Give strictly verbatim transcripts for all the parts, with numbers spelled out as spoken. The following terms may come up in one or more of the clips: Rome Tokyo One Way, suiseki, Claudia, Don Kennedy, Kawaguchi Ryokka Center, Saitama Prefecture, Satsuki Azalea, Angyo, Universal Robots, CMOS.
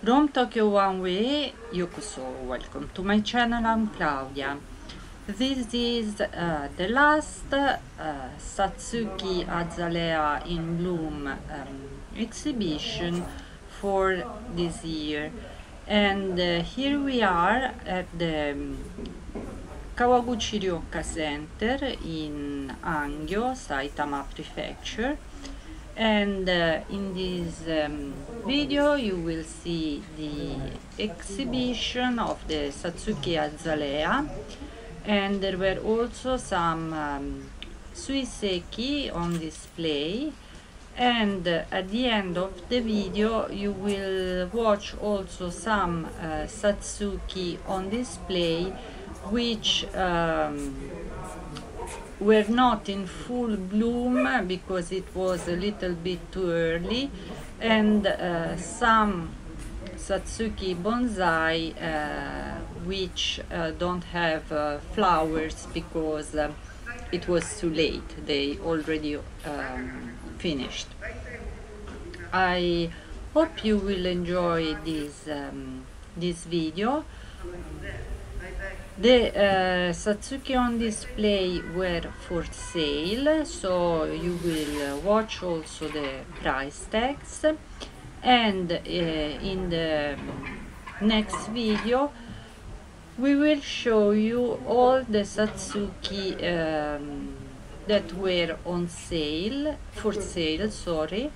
Rome Tokyo One Way, yokuso, welcome to my channel, I'm Claudia. This is uh, the last uh, Satsuki Azalea in Bloom um, exhibition for this year, and uh, here we are at the um, Kawaguchi Ryokka Center in Angyo, Saitama Prefecture. And uh, in this um, video you will see the exhibition of the Satsuki Azalea, and there were also some um, suiseki on display, and uh, at the end of the video you will watch also some uh, Satsuki on display which um, were not in full bloom because it was a little bit too early, and uh, some Satsuki bonsai uh, which uh, don't have uh, flowers because uh, it was too late, they already um, finished. I hope you will enjoy this, um, this video. The uh, Satsuki on display were for sale, so you will watch also the price tags, and uh, in the next video we will show you all the Satsuki um, that were on sale, for sale, sorry,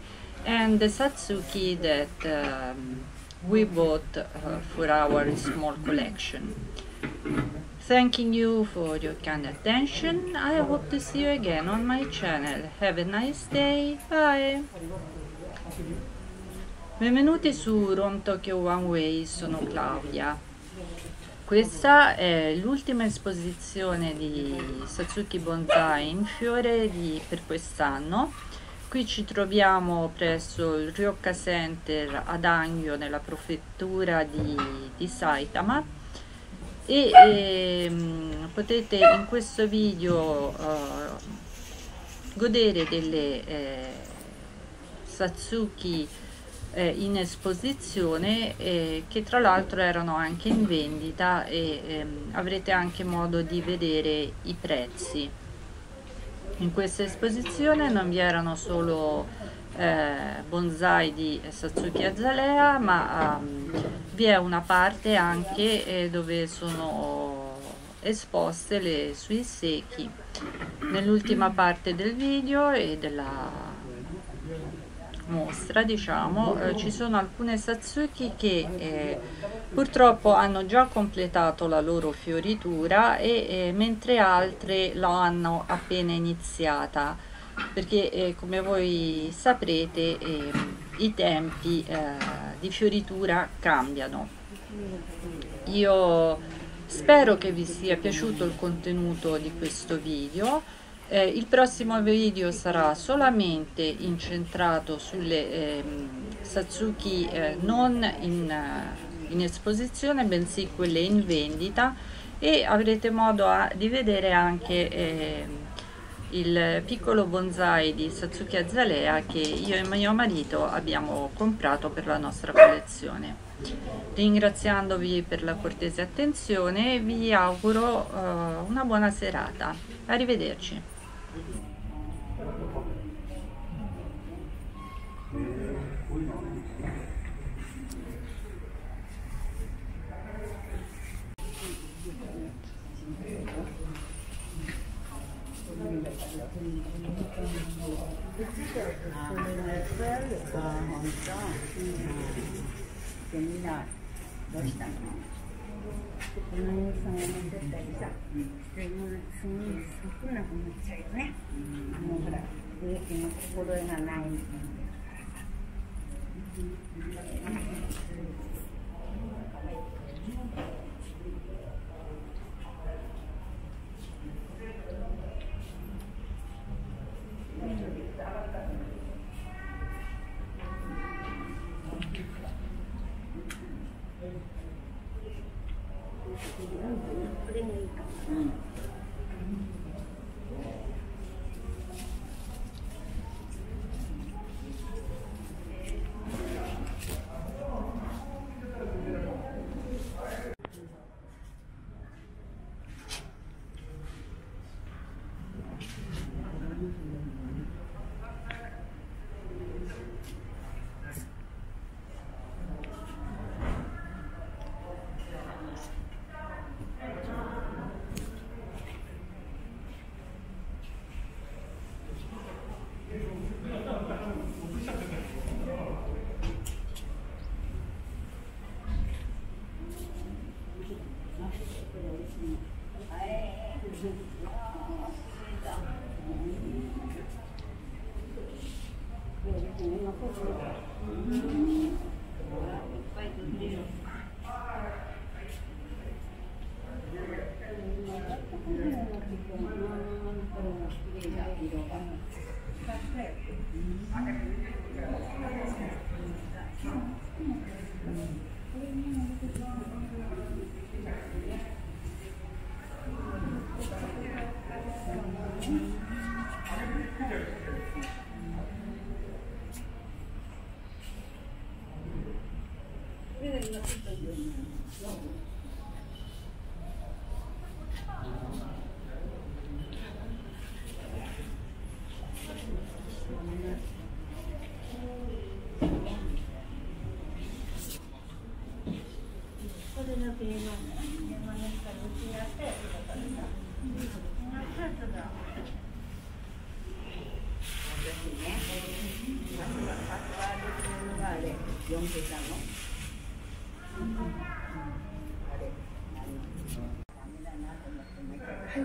and the Satsuki that um, we bought uh, for our small collection. Thanking you for your kind attention. I hope to see you again on my channel. Have a nice day. Bye. Benvenuti su Rome Tokyo One Way, sono Claudia. Questa è l'ultima esposizione di Satsuki Bonsai in fiore di, per quest'anno. Qui ci troviamo presso il Ryokka Center ad Angyo, nella prefettura di, di Saitama. E ehm, potete in questo video uh, godere delle eh, Satsuki eh, in esposizione, eh, che tra l'altro erano anche in vendita, e ehm, avrete anche modo di vedere i prezzi. In questa esposizione non vi erano solo eh, bonsai di Satsuki Azalea, ma um, vi è una parte anche eh, dove sono esposte le suiseki. Nell'ultima parte del video e della mostra, diciamo, eh, ci sono alcune Satsuki che eh, purtroppo hanno già completato la loro fioritura, e eh, mentre altre lo hanno appena iniziata, perché eh, come voi saprete eh, i tempi eh, di fioritura cambiano. Io spero che vi sia piaciuto il contenuto di questo video. Eh, il prossimo video sarà solamente incentrato sulle eh, Satsuki eh, non in, in esposizione, bensì quelle in vendita, e avrete modo a, di vedere anche eh, il piccolo bonsai di Satsuki Azalea che io e mio marito abbiamo comprato per la nostra collezione. Ringraziandovi per la cortese attenzione, vi auguro uh, una buona serata. Arrivederci. Mm-hmm.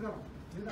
老人ホー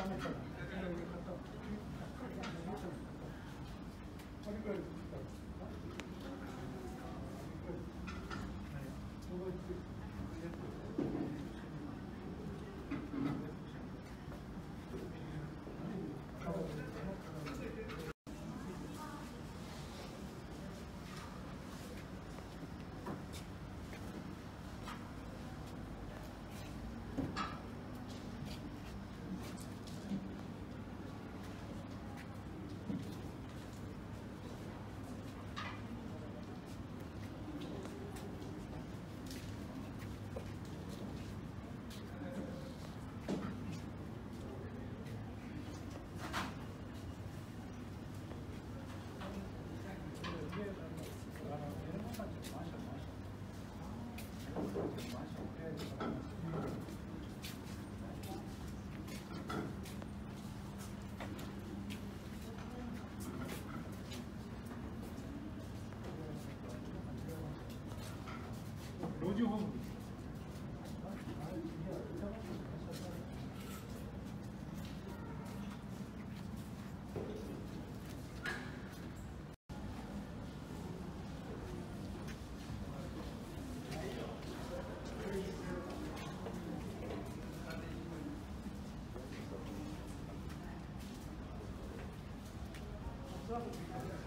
ムです。